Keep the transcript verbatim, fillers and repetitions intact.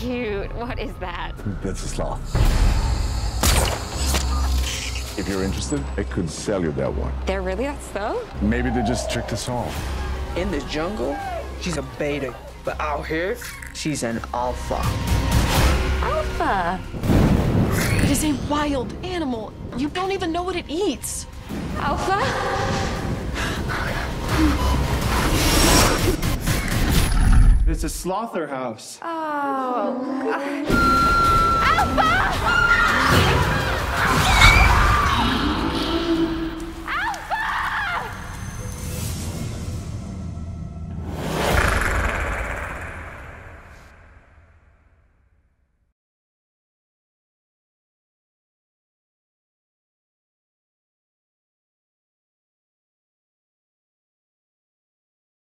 cute. What is that? That's a sloth. If you're interested, I could sell you that one. They're really that slow? Maybe they just tricked us all. In the jungle, she's a beta. But out here, she's an alpha. Alpha? It is a wild animal. You don't even know what it eats. Alpha? It's a Slotherhouse. Oh, God.